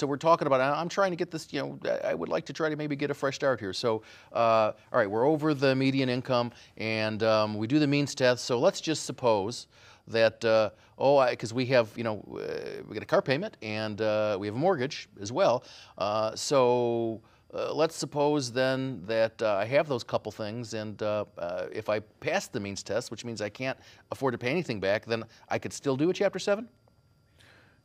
So we're talking about, I'm trying to get this, you know, I would like to try to maybe get a fresh start here. So, all right, we're over the median income, and we do the means test. So let's just suppose that, because we have, you know, we get a car payment, and we have a mortgage as well. Let's suppose then that I have those couple things, and if I pass the means test, which means I can't afford to pay anything back, then I could still do a Chapter 7?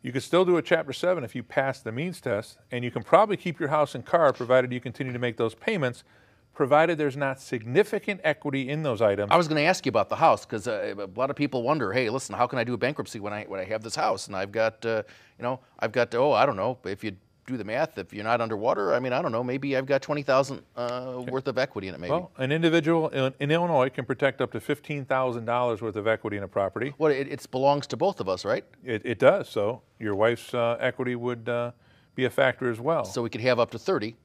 You could still do a Chapter 7 if you pass the means test, and you can probably keep your house and car provided you continue to make those payments, provided there's not significant equity in those items. I was going to ask you about the house, because a lot of people wonder, hey, listen, how can I do a bankruptcy when I have this house? And I've got, you know, I've got, oh, I don't know, if you do the math, if you're not underwater, I mean, I don't know, maybe I've got $20,000 worth of equity in it, maybe. Well, an individual in Illinois can protect up to $15,000 worth of equity in a property. Well, it belongs to both of us, right? It does, so your wife's equity would be a factor as well. So we could have up to 30.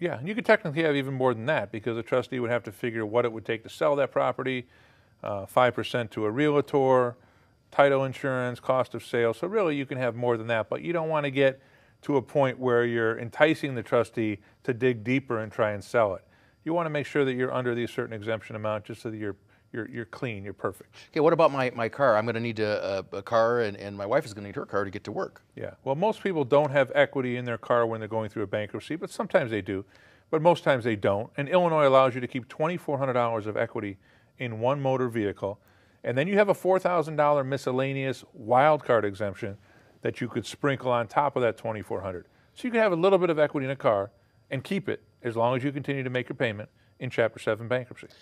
Yeah, and you could technically have even more than that, because a trustee would have to figure what it would take to sell that property, 5% to a realtor, title insurance, cost of sale, so really you can have more than that, but you don't want to get to a point where you're enticing the trustee to dig deeper and try and sell it. You want to make sure that you're under the certain exemption amount just so that you're clean, you're perfect. Okay, what about my car? I'm going to need a car, and my wife is going to need her car to get to work. Yeah, well, most people don't have equity in their car when they're going through a bankruptcy, but sometimes they do, but most times they don't. And Illinois allows you to keep $2,400 of equity in one motor vehicle, and then you have a $4,000 miscellaneous wild card exemption that you could sprinkle on top of that $2,400. So you can have a little bit of equity in a car and keep it as long as you continue to make your payment in Chapter 7 bankruptcy.